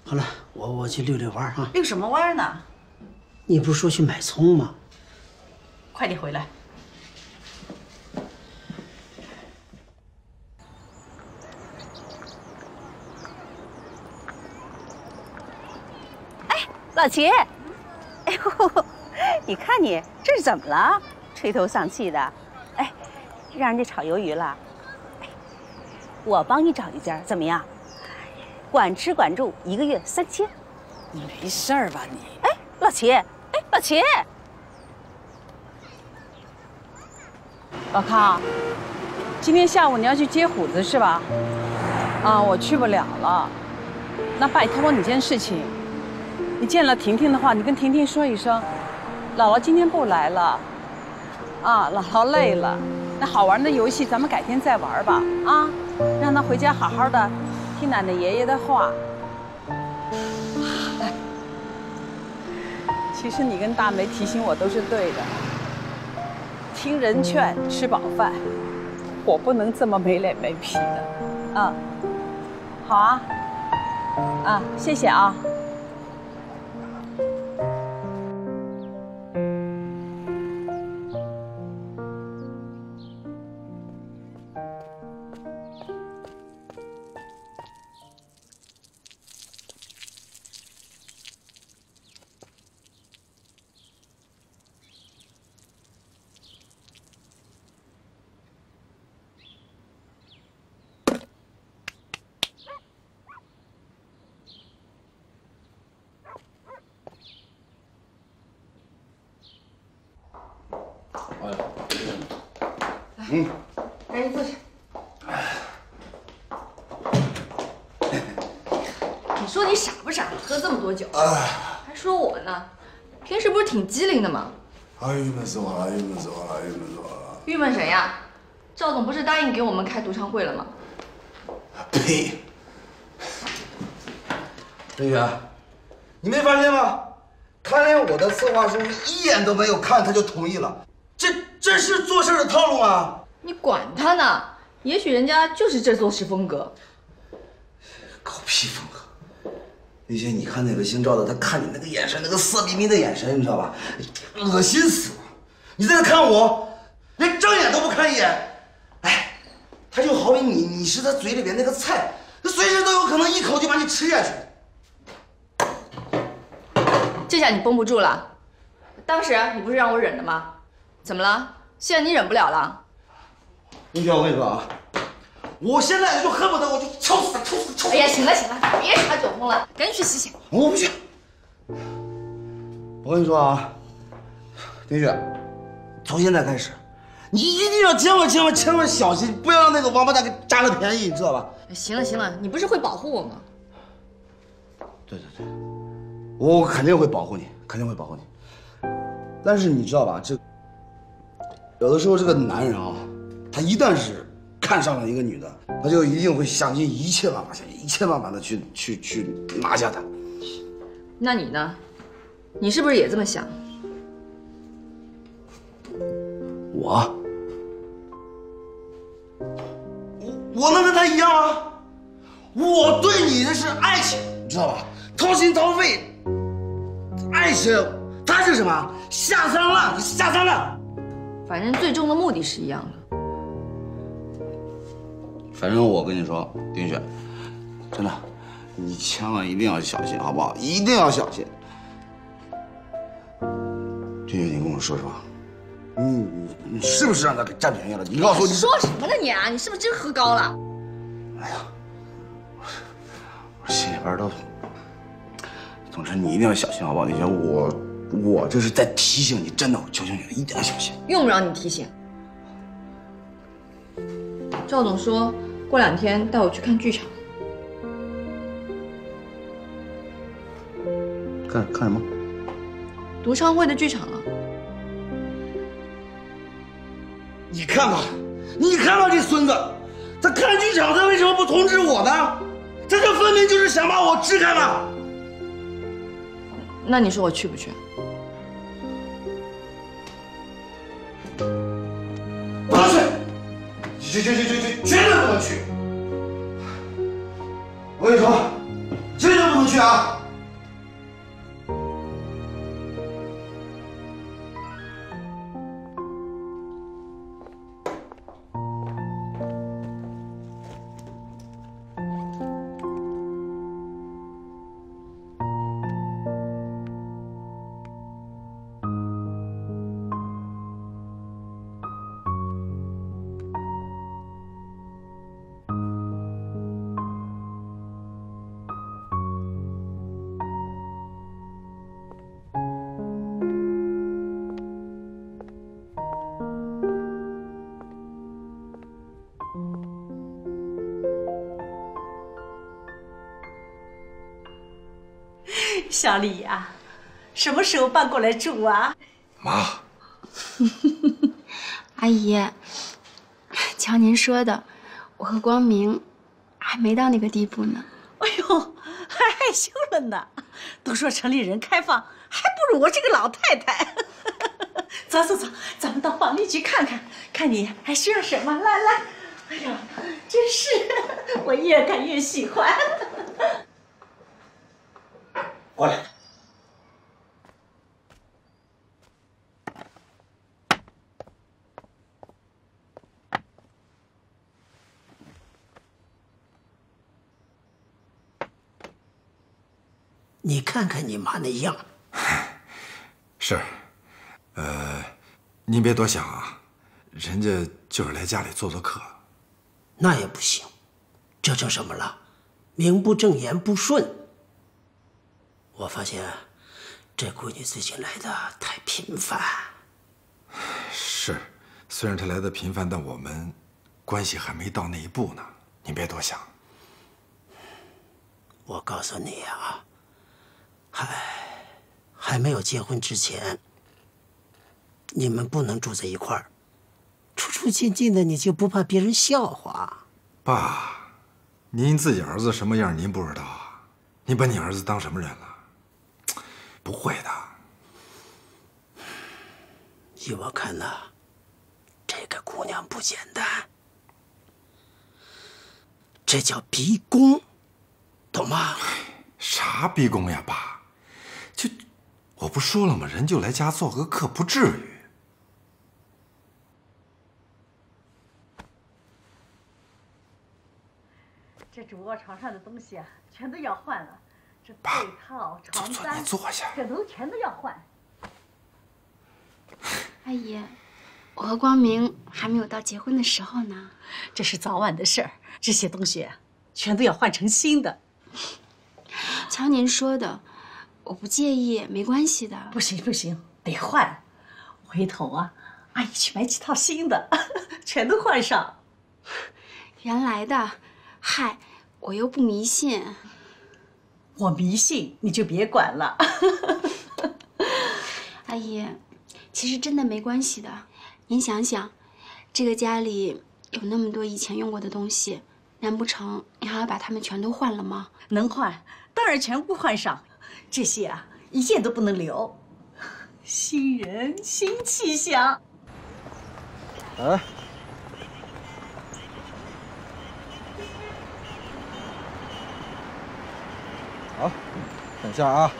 好了，我去遛遛弯啊。遛什么弯呢？你不是说去买葱吗？快点回来。 老齐，哎呦，你看你这是怎么了？垂头丧气的，哎，让人家炒鱿鱼了。哎，我帮你找一家怎么样？管吃管住，1个月3000。你没事儿吧你？哎，老齐，哎，老齐，老康，今天下午你要去接虎子是吧？啊，我去不了了。那爸也托你件事情。 你见了婷婷的话，你跟婷婷说一声，姥姥今天不来了，啊，姥姥累了。那好玩的游戏咱们改天再玩吧，啊，让她回家好好的听奶奶爷爷的话。其实你跟大梅提醒我都是对的，听人劝，吃饱饭，我不能这么没脸没皮的，啊，好啊，啊，谢谢啊。 嗯，赶紧坐下。你说你傻不傻？喝这么多酒，还说我呢？平时不是挺机灵的吗？哎，郁闷死我了！郁闷谁呀？赵总不是答应给我们开独唱会了吗？呸！陈宇，你没发现吗？他连我的策划书一眼都没有看，他就同意了，这是做事的套路吗？ 你管他呢，也许人家就是这做事风格，狗屁风格！玉琴，你看那个姓赵的，他看你那个眼神，那个色眯眯的眼神，你知道吧？恶心死了！你在这看我，连睁眼都不看一眼。哎，他就好比你是他嘴里边那个菜，他随时都有可能一口就把你吃下去。这下你绷不住了。 当时你不是让我忍的吗？怎么了？现在你忍不了了？林娟，我跟你说啊，我现在就恨不得我就抽死他，抽死他！哎呀，行了行了，别耍酒疯了，赶紧去洗洗。我不去。我跟你说啊，丁雪，从现在开始，你一定要千万小心，不要让那个王八蛋给占了便宜，你知道吧？行了行了，你不是会保护我吗？对对对，我肯定会保护你，肯定会保护你。 但是你知道吧，这有的时候这个男人啊，他一旦是看上了一个女的，他就一定会想尽一切办法，想尽一切办法的去拿下她。那你呢？你是不是也这么想？我能跟他一样吗？我对你的是爱情，你知道吧？掏心掏肺，爱情。 他是什么？下三滥，下三滥。反正最终的目的是一样的。反正我跟你说，丁雪，真的，你千万一定要小心，好不好？一定要小心。丁雪，你跟我说实话，你是不是让他给占便宜了？你告诉我，你说什么呢你啊？你是不是真喝高了？哎呀，我心里边都……总之，你一定要小心，好不好？丁雪，我这是在提醒你，真的，我求求你了，一定要小心。用不着你提醒。赵总说过2天带我去看剧场。看什么？独唱会的剧场啊。你看看这孙子，他看剧场，他为什么不通知我呢？他这分明就是想把我支开了。那你说我去不去？ 我要去，去，绝对不能去！我跟你说，绝对不能去啊！小李呀，什么时候搬过来住啊？妈，阿姨，瞧您说的，我和光明还没到那个地步呢。哎呦，还害羞了呢。都说城里人开放，还不如我这个老太太。走，咱们到房里去看看，看你还需要什么。来，哎呀，真是，我越看越喜欢。 过来。你看看你妈那样。是，您别多想啊，人家就是来家里做做客。那也不行，这成什么了？名不正言不顺。 我发现，这闺女最近来的太频繁。是，虽然她来的频繁，但我们关系还没到那一步呢。您别多想。我告诉你啊，还没有结婚之前，你们不能住在一块儿，处处近近的，你就不怕别人笑话？爸，您自己儿子什么样，您不知道啊？您把你儿子当什么人了？ 不会的，依我看呐，这个姑娘不简单，这叫逼宫，懂吗？啥逼宫呀，爸？就我不说了吗？人就来家做个客，不至于。 这主卧床上的东西啊，全都要换了，这被套、床单，坐下，这都全都要换。阿姨，我和光明还没有到结婚的时候呢，这是早晚的事儿。这些东西啊，全都要换成新的。瞧您说的，我不介意，没关系的。不行不行，得换。回头啊，阿姨去买几套新的，全都换上。原来的。 嗨，我又不迷信。我迷信你就别管了。阿姨，其实真的没关系的。您想想，这个家里有那么多以前用过的东西，难不成你还要把它们全都换了吗？能换，当然全部换上。这些啊，一件都不能留。新人新气象。啊。 好，等一下啊！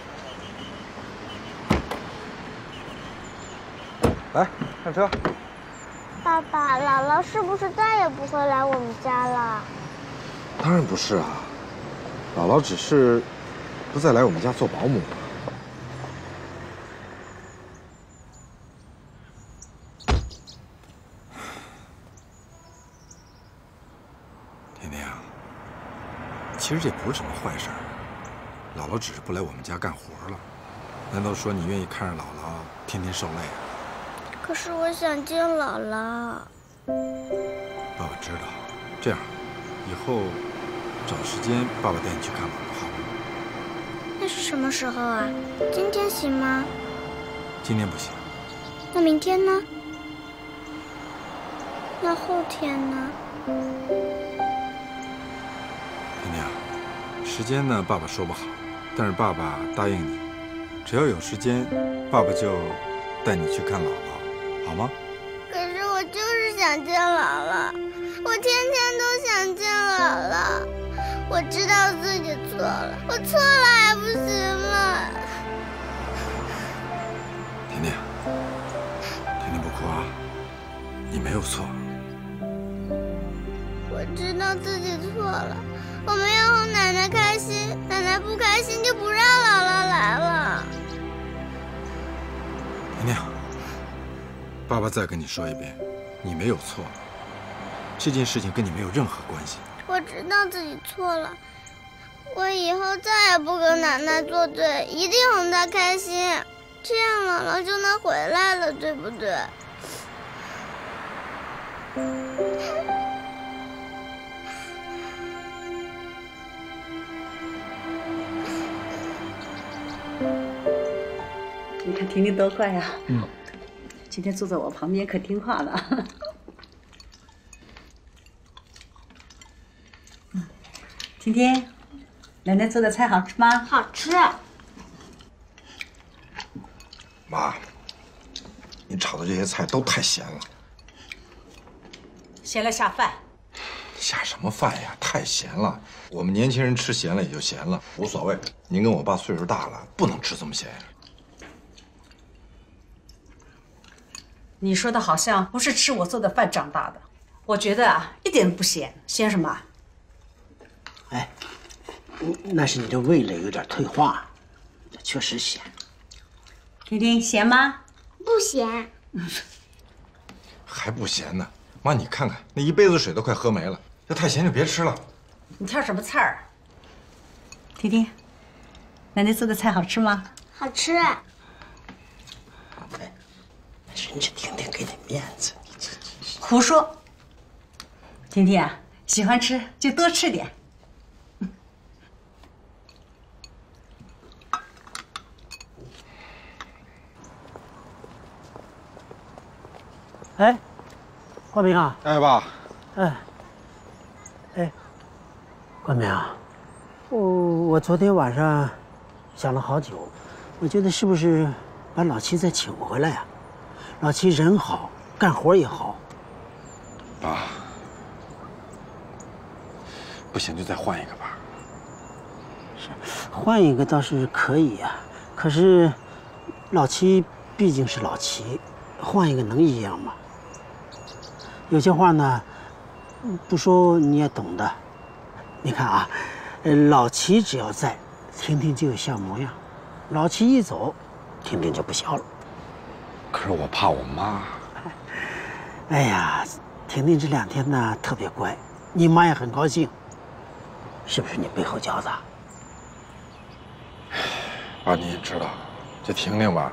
来，上车。爸爸，姥姥是不是再也不会来我们家了？当然不是啊，姥姥只是不再来我们家做保姆了。甜甜啊，其实这不是什么坏事儿。 姥姥只是不来我们家干活了，难道说你愿意看着姥姥天天受累啊？可是我想见姥姥。爸爸知道，这样，以后找时间爸爸带你去看姥姥，好吗？那是什么时候啊？今天行吗？今天不行。那明天呢？那后天呢？甜甜啊，时间呢？爸爸说不好。 但是爸爸答应你，只要有时间，爸爸就带你去看姥姥，好吗？可是我就是想见姥姥，我天天都想见姥姥。我知道自己错了，我错了还不行吗？甜甜，甜甜不哭啊，你没有错。我知道自己错了。 我们要哄奶奶开心，奶奶不开心就不让姥姥来了。娘娘，爸爸再跟你说一遍，你没有错，这件事情跟你没有任何关系。我知道自己错了，我以后再也不跟奶奶作对，一定哄她开心，这样姥姥就能回来了，对不对？ 你看婷婷多乖呀！嗯，今天坐在我旁边可听话了。嗯，婷婷，奶奶做的菜好吃吗？好吃。妈，你炒的这些菜都太咸了。咸了下饭。下什么饭呀？太咸了。我们年轻人吃咸了也就咸了，无所谓。您跟我爸岁数大了，不能吃这么咸呀。 你说的好像不是吃我做的饭长大的，我觉得啊，一点都不咸，咸什么？哎，那是你的味蕾有点退化，确实咸。婷婷，咸吗？不咸。还不咸呢，妈，你看看那一杯子水都快喝没了，要太咸就别吃了。你挑什么刺儿？婷婷，奶奶做的菜好吃吗？好吃。 人家婷婷给你面子，胡说！婷婷啊，喜欢吃就多吃点。哎，冠明啊！哎，爸。哎，哎，冠明啊，我昨天晚上想了好久，我觉得是不是把老七再请回来呀？ 老七人好，干活也好。爸，不行就再换一个吧。是，换一个倒是可以呀、啊，可是老七毕竟是老七，换一个能一样吗？有些话呢，不说你也懂的。你看啊，老七只要在，婷婷就有像模样；老七一走，婷婷就不笑了。可是我怕我妈。哎呀，婷婷这两天呢特别乖，你妈也很高兴。 是不是你背后教的？爸，你也知道，这婷婷吧，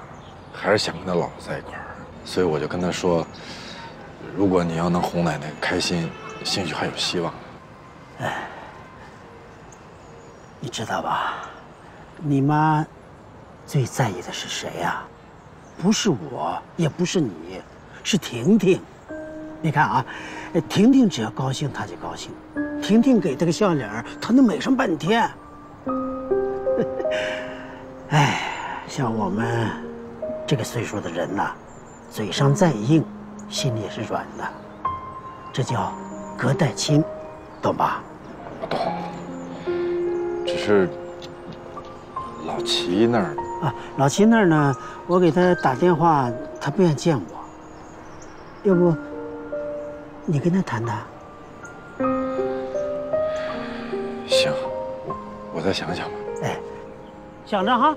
还是想跟她姥姥在一块儿，所以我就跟她说，如果你要能哄奶奶开心，兴许还有希望。哎，你知道吧？你妈最在意的是谁呀？不是我，也不是你，是婷婷。你看啊，婷婷只要高兴，她就高兴。 婷婷给她个笑脸，她能美上半天。哎，像我们这个岁数的人呐、啊，嘴上再硬，心里也是软的，这叫隔代亲，懂吧？我懂。只是老齐那儿啊，老齐那儿呢，我给他打电话，他不愿见我。要不你跟他谈谈？ 行，我再想想吧。哎，想着哈。